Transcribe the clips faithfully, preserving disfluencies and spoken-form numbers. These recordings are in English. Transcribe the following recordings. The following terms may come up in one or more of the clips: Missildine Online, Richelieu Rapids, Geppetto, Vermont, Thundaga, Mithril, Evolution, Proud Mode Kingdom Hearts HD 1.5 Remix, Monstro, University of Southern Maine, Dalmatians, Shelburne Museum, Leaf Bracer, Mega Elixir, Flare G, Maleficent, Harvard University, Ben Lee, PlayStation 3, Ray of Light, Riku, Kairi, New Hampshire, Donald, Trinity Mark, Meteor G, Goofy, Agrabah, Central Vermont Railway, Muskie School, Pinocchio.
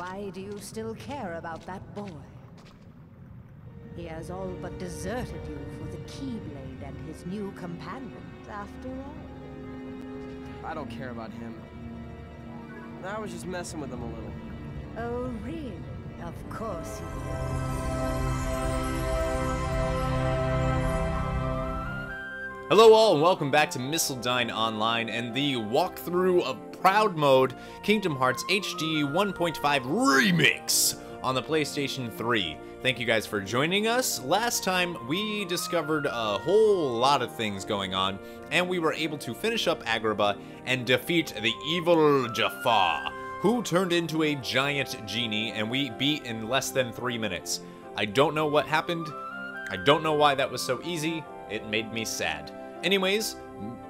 Why do you still care about that boy? He has all but deserted you for the Keyblade and his new companions, after all. I don't care about him. I was just messing with him a little. Oh, really? Of course you will. Hello all, and welcome back to Missildine Online and the walkthrough of Proud Mode Kingdom Hearts H D one point five Remix on the PlayStation three. Thank you guys for joining us. Last time we discovered a whole lot of things going on, and we were able to finish up Agrabah and defeat the evil Jafar, who turned into a giant genie, and we beat in less than three minutes. I don't know what happened. I don't know why that was so easy. It made me sad. Anyways,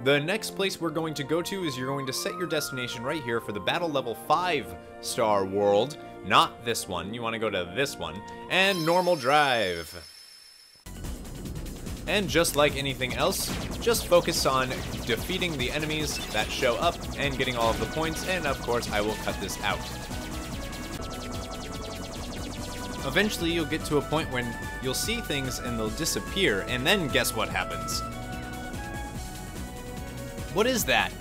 the next place we're going to go to is you're going to set your destination right here for the battle level five star world. Not this one. You want to go to this one. And normal drive. And just like anything else, just focus on defeating the enemies that show up and getting all of the points. And of course, I will cut this out. Eventually, you'll get to a point when you'll see things and they'll disappear. And then guess what happens? What is that?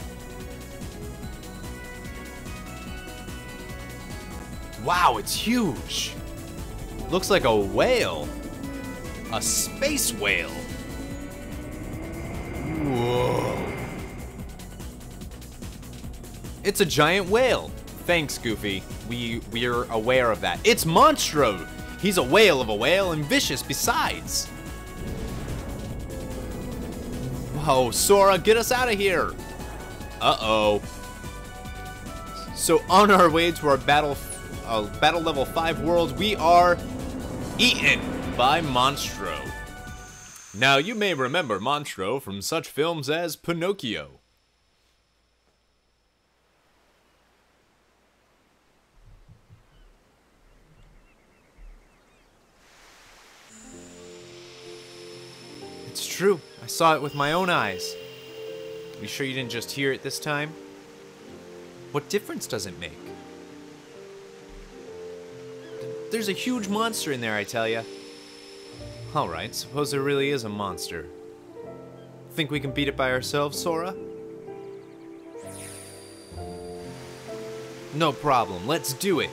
Wow, it's huge. Looks like a whale. A space whale. Whoa. It's a giant whale. Thanks, Goofy. We, we're aware of that. It's Monstro. He's a whale of a whale and vicious besides. Oh, Sora, get us out of here! Uh-oh. So on our way to our battle uh, battle level five world, we are eaten by Monstro. Now, you may remember Monstro from such films as Pinocchio. It's true. I saw it with my own eyes. Are you sure you didn't just hear it this time? What difference does it make? There's a huge monster in there, I tell ya. Alright, suppose there really is a monster. Think we can beat it by ourselves, Sora? No problem, let's do it!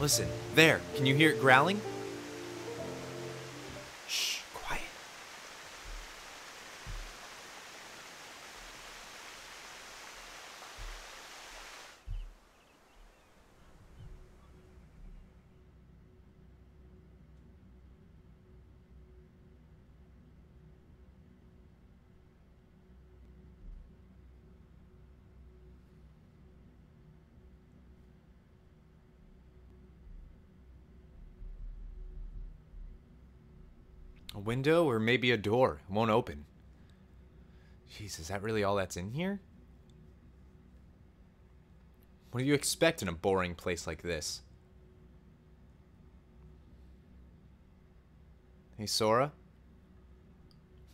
Listen, there, can you hear it growling? A window or maybe a door. It won't open. Jeez, is that really all that's in here? What do you expect in a boring place like this? Hey, Sora?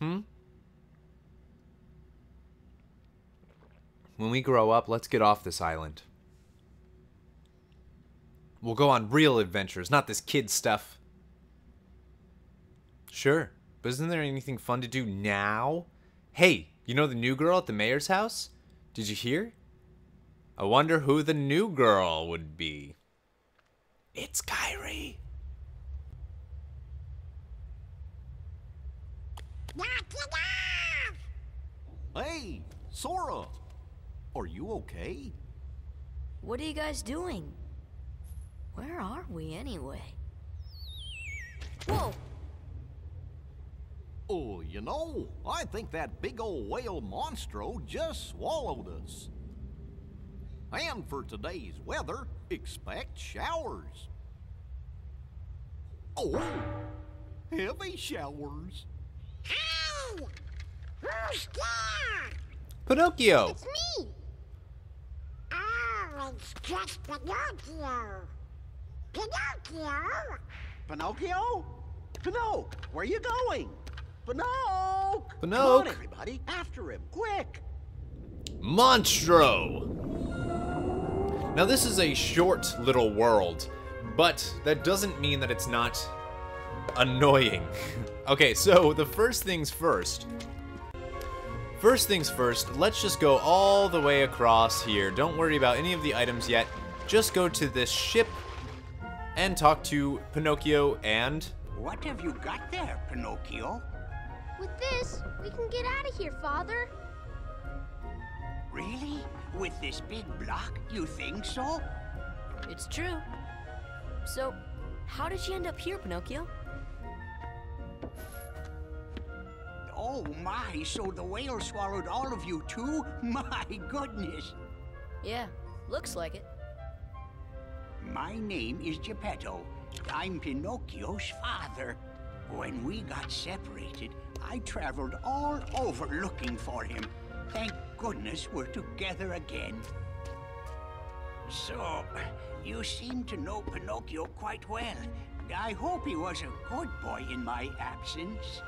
Hmm? When we grow up, let's get off this island. We'll go on real adventures, not this kid stuff. Sure, but isn't there anything fun to do now? Hey, you know the new girl at the mayor's house? Did you hear? I wonder who the new girl would be. It's Kairi. Hey, Sora. Are you okay? What are you guys doing? Where are we anyway? Whoa! Oh, you know, I think that big old whale Monstro just swallowed us. And for today's weather, expect showers. Oh, heavy showers. Hey! Who's there? Pinocchio! It's me! Oh, it's just Pinocchio. Pinocchio? Pinocchio? Pinocchio, where are you going? Pinocchio! Pinocchio! Come on, everybody, after him, quick! Monstro! Now this is a short little world, but that doesn't mean that it's not annoying. Okay, so the first things first. First things first, let's just go all the way across here. Don't worry about any of the items yet. Just go to this ship and talk to Pinocchio and... What have you got there, Pinocchio? With this, we can get out of here, Father. Really? With this big block, you think so? It's true. So, how did you end up here, Pinocchio? Oh my, so the whale swallowed all of you too? My goodness. Yeah, looks like it. My name is Geppetto. I'm Pinocchio's father. When we got separated, I traveled all over looking for him. Thank goodness we're together again. So, you seem to know Pinocchio quite well. I hope he was a good boy in my absence.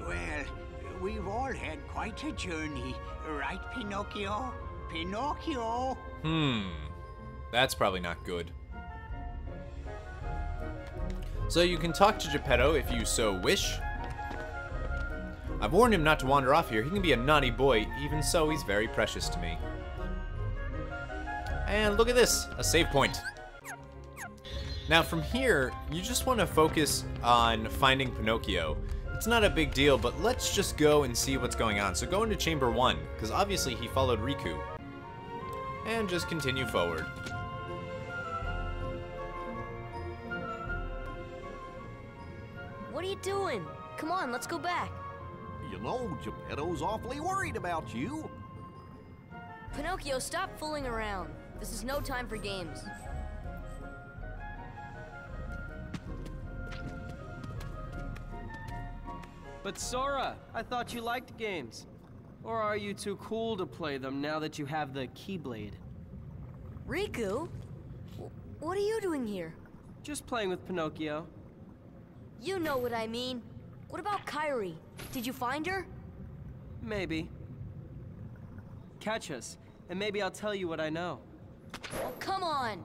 Well, we've all had quite a journey, right, Pinocchio? Pinocchio! Hmm. That's probably not good. So you can talk to Geppetto if you so wish. I've warned him not to wander off here. He can be a naughty boy. Even so, he's very precious to me. And look at this, a save point. Now from here, you just want to focus on finding Pinocchio. It's not a big deal, but let's just go and see what's going on. So go into chamber one, because obviously he followed Riku. And just continue forward. What are you doing? Come on, let's go back. You know, Geppetto's awfully worried about you. Pinocchio, stop fooling around. This is no time for games. But Sora, I thought you liked games. Or are you too cool to play them now that you have the Keyblade? Riku? What are you doing here? Just playing with Pinocchio. You know what I mean. What about Kairi? Did you find her? Maybe. Catch us, and maybe I'll tell you what I know. Oh, come on!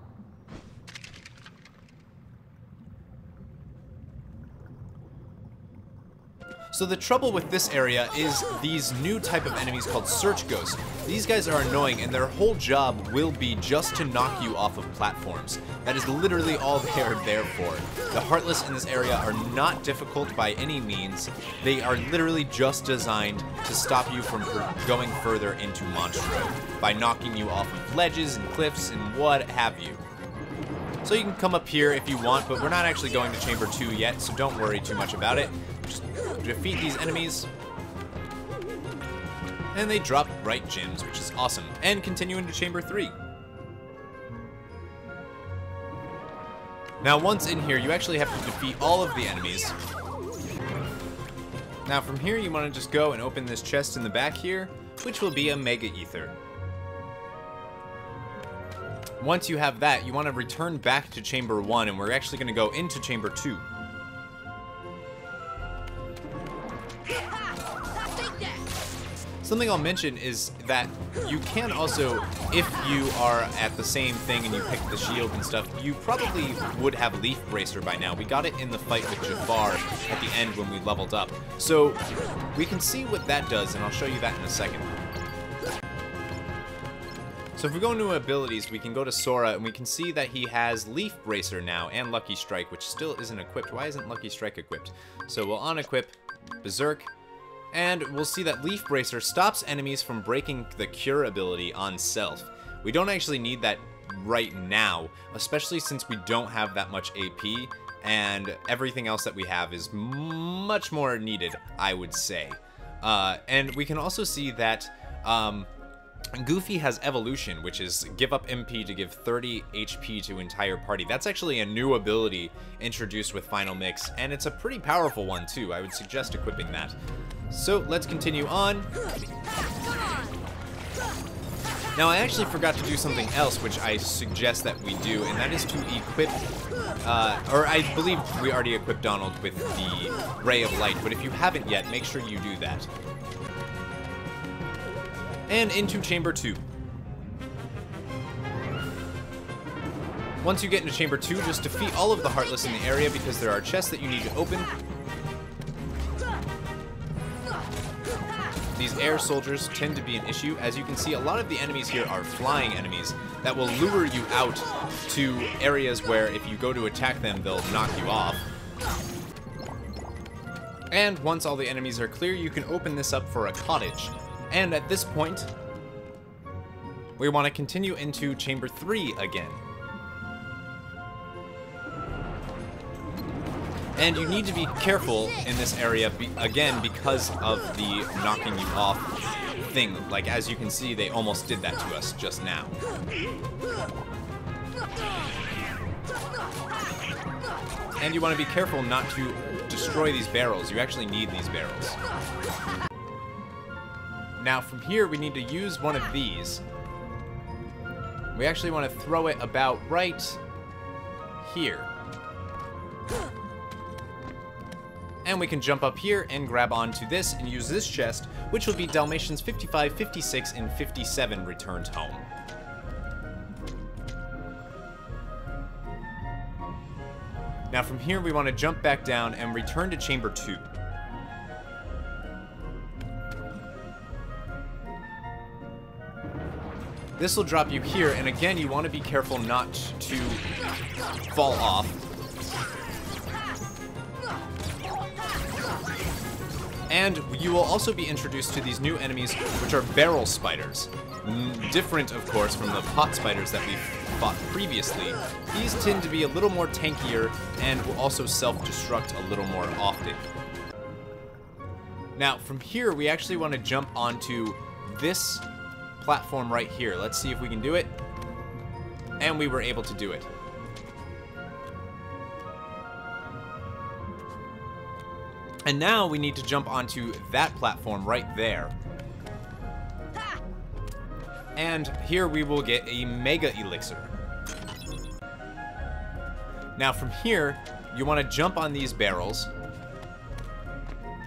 So the trouble with this area is these new type of enemies called Search Ghosts. These guys are annoying, and their whole job will be just to knock you off of platforms. That is literally all they are there for. The Heartless in this area are not difficult by any means. They are literally just designed to stop you from going further into Monstro by knocking you off of ledges and cliffs and what have you. So you can come up here if you want, but we're not actually going to Chamber two yet, so don't worry too much about it. Just defeat these enemies. And they drop bright gems, which is awesome. And continue into Chamber three. Now once in here, you actually have to defeat all of the enemies. Now from here, you want to just go and open this chest in the back here, which will be a Mega Ether. Once you have that, you want to return back to Chamber one, and we're actually going to go into Chamber two. Something I'll mention is that you can also, if you are at the same thing and you pick the shield and stuff, you probably would have Leaf Bracer by now. We got it in the fight with Jafar at the end when we leveled up. So we can see what that does, and I'll show you that in a second. So if we go into abilities, we can go to Sora, and we can see that he has Leaf Bracer now and Lucky Strike, which still isn't equipped. Why isn't Lucky Strike equipped? So we'll unequip Berserk, and we'll see that Leaf Bracer stops enemies from breaking the Cure ability on self. We don't actually need that right now, especially since we don't have that much A P, and everything else that we have is much more needed, I would say. Uh, and we can also see that... Um, Goofy has Evolution, which is give up M P to give thirty H P to entire party. That's actually a new ability introduced with Final Mix, and it's a pretty powerful one too. I would suggest equipping that. So let's continue on. Now I actually forgot to do something else, which I suggest that we do, and that is to equip, uh, or I believe we already equipped Donald with the Ray of Light, but if you haven't yet, make sure you do that. And into Chamber two. Once you get into Chamber two, just defeat all of the Heartless in the area because there are chests that you need to open. These air soldiers tend to be an issue. As you can see, a lot of the enemies here are flying enemies that will lure you out to areas where if you go to attack them, they'll knock you off. And once all the enemies are clear, you can open this up for a cottage. And at this point, we want to continue into Chamber three again. And you need to be careful in this area, be again, because of the knocking you off thing. Like, as you can see, they almost did that to us just now. And you want to be careful not to destroy these barrels. You actually need these barrels. Now, from here, we need to use one of these. We actually want to throw it about right here. And we can jump up here and grab onto this and use this chest, which will be Dalmatians fifty-five, fifty-six, and fifty-seven returned home. Now from here we want to jump back down and return to Chamber two. This will drop you here, and again you want to be careful not to fall off. And you will also be introduced to these new enemies, which are barrel spiders. Different, of course, from the pot spiders that we fought previously. These tend to be a little more tankier and will also self-destruct a little more often. Now, from here, we actually want to jump onto this platform right here. Let's see if we can do it. And we were able to do it. And now we need to jump onto that platform right there. And here we will get a Mega Elixir. Now from here, you want to jump on these barrels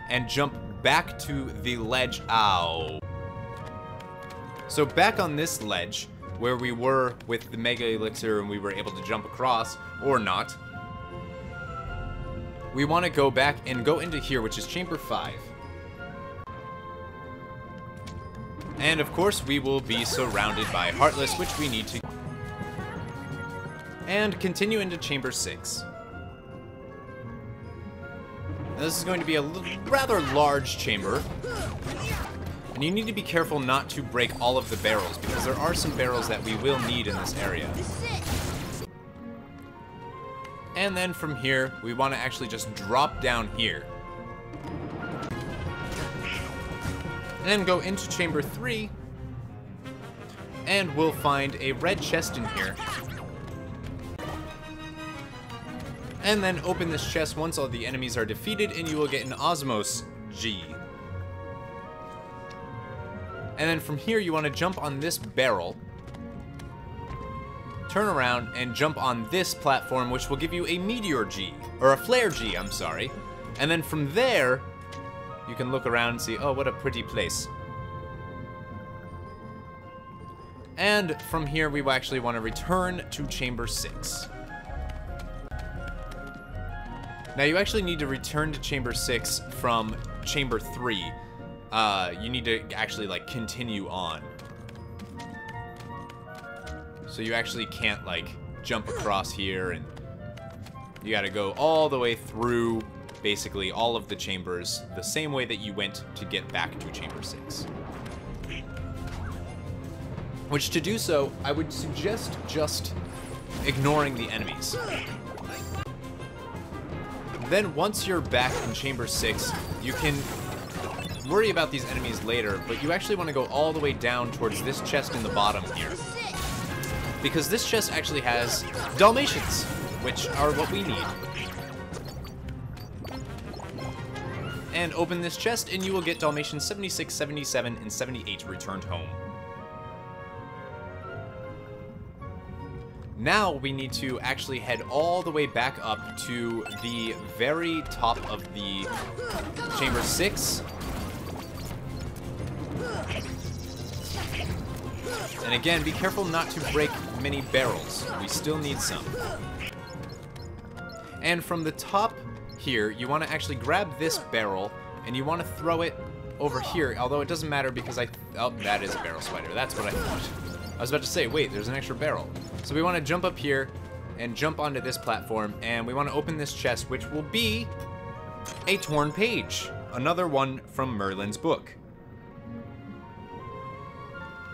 and jump back to the ledge. Ow. So back on this ledge where we were with the Mega Elixir and we were able to jump across, or not, we want to go back and go into here, which is Chamber five. And of course, we will be surrounded by Heartless, which we need to... And continue into Chamber six. Now, this is going to be a rather large chamber. And you need to be careful not to break all of the barrels, because there are some barrels that we will need in this area. And then from here, we want to actually just drop down here. And go into Chamber three. And we'll find a red chest in here. And then open this chest once all the enemies are defeated, and you will get an Osmos G. And then from here, you want to jump on this barrel. Turn around and jump on this platform, which will give you a Meteor G, or a Flare G, I'm sorry. And then from there, you can look around and see, oh, what a pretty place. And from here, we will actually want to return to Chamber six. Now, you actually need to return to Chamber six from Chamber three. Uh, you need to actually, like, continue on. So you actually can't, like, jump across here, and you gotta go all the way through, basically, all of the chambers, the same way that you went to get back to Chamber six. Which, to do so, I would suggest just ignoring the enemies. Then, once you're back in Chamber six, you can worry about these enemies later, but you actually want to go all the way down towards this chest in the bottom here. Because this chest actually has Dalmatians, which are what we need. And open this chest, and you will get Dalmatians seventy-six, seventy-seven, and seventy-eight returned home. Now we need to actually head all the way back up to the very top of the Chamber six. And again, be careful not to break many barrels. We still need some. And from the top here, you want to actually grab this barrel, and you want to throw it over here, although it doesn't matter because I... Th oh, that is a barrel spider. That's what I thought. I was about to say, wait, there's an extra barrel. So we want to jump up here and jump onto this platform, and we want to open this chest, which will be a torn page. Another one from Merlin's book.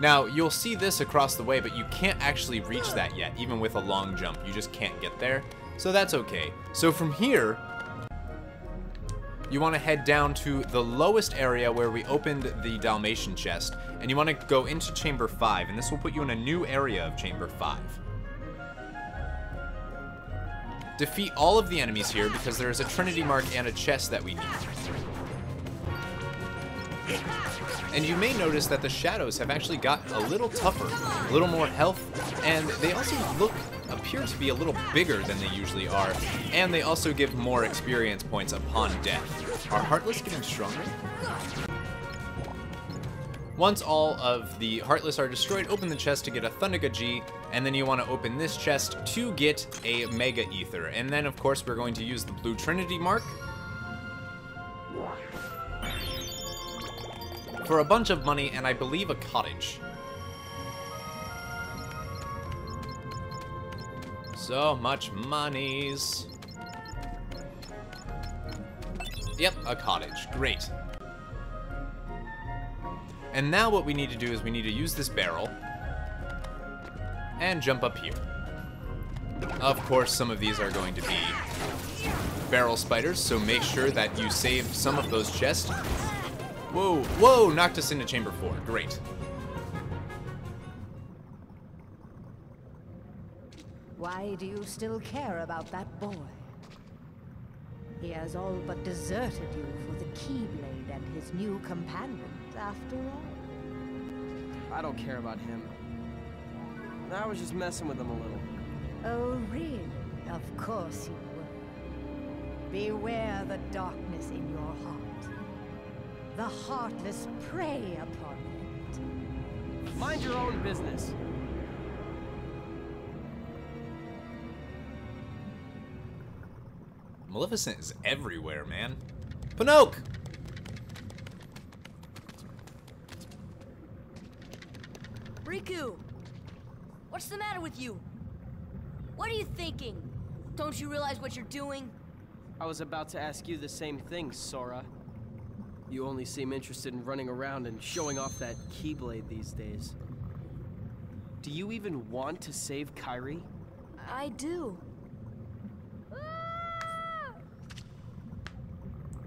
Now, you'll see this across the way, but you can't actually reach that yet, even with a long jump. You just can't get there, so that's okay. So from here, you want to head down to the lowest area where we opened the Dalmatian chest, and you want to go into Chamber five, and this will put you in a new area of Chamber five. Defeat all of the enemies here, because there is a Trinity Mark and a chest that we need. And you may notice that the shadows have actually gotten a little tougher, a little more health, and they also look, appear to be a little bigger than they usually are, and they also give more experience points upon death. Are Heartless getting stronger? Once all of the Heartless are destroyed, open the chest to get a Thundaga G, and then you want to open this chest to get a Mega Ether. And then, of course, we're going to use the blue Trinity Mark for a bunch of money and I believe a cottage. So much monies. Yep, a cottage. Great. And now what we need to do is we need to use this barrel and jump up here. Of course, some of these are going to be barrel spiders, so make sure that you save some of those chests. Whoa, whoa, knocked us into Chamber four. Great. Why do you still care about that boy? He has all but deserted you for the Keyblade and his new companions, after all. I don't care about him. I was just messing with him a little. Oh, really? Of course you were. Beware the darkness in your heart. The Heartless prey upon it. Mind your own business. Maleficent is everywhere, man. Pinocchio! Riku! What's the matter with you? What are you thinking? Don't you realize what you're doing? I was about to ask you the same thing, Sora. You only seem interested in running around and showing off that Keyblade these days. Do you even want to save Kairi? I do.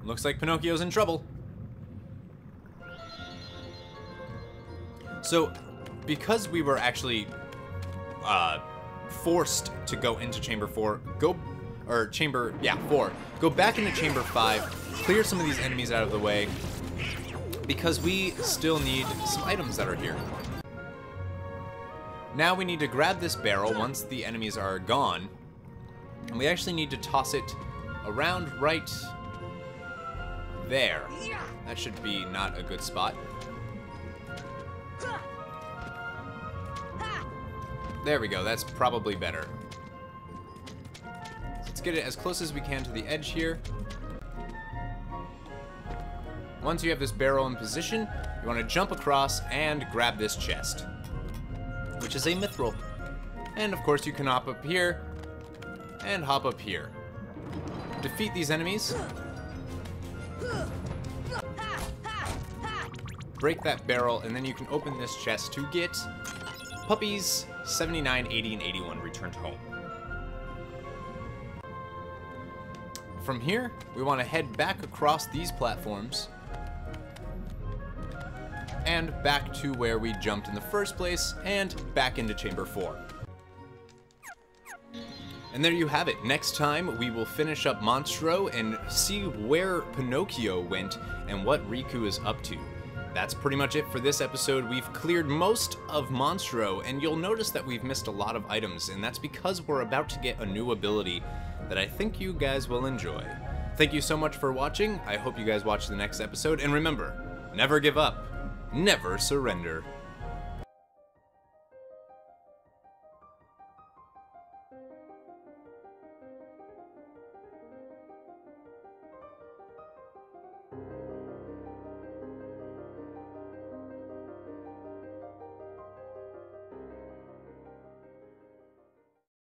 Looks like Pinocchio's in trouble. So, because we were actually uh, forced to go into Chamber four, go, or Chamber, yeah, four, go back into Chamber five, clear some of these enemies out of the way, because we still need some items that are here. Now we need to grab this barrel once the enemies are gone, and we actually need to toss it around right there. That should be not a good spot. There we go, that's probably better. Let's get it as close as we can to the edge here. Once you have this barrel in position, you want to jump across and grab this chest, which is a Mithril. And of course you can hop up here, and hop up here. Defeat these enemies. Break that barrel, and then you can open this chest to get puppies seventy-nine, eighty, and eighty-one returned home. From here, we want to head back across these platforms and back to where we jumped in the first place, and back into Chamber four. And there you have it. Next time, we will finish up Monstro and see where Pinocchio went and what Riku is up to. That's pretty much it for this episode. We've cleared most of Monstro, and you'll notice that we've missed a lot of items, and that's because we're about to get a new ability that I think you guys will enjoy. Thank you so much for watching. I hope you guys watch the next episode, and remember, never give up. Never surrender.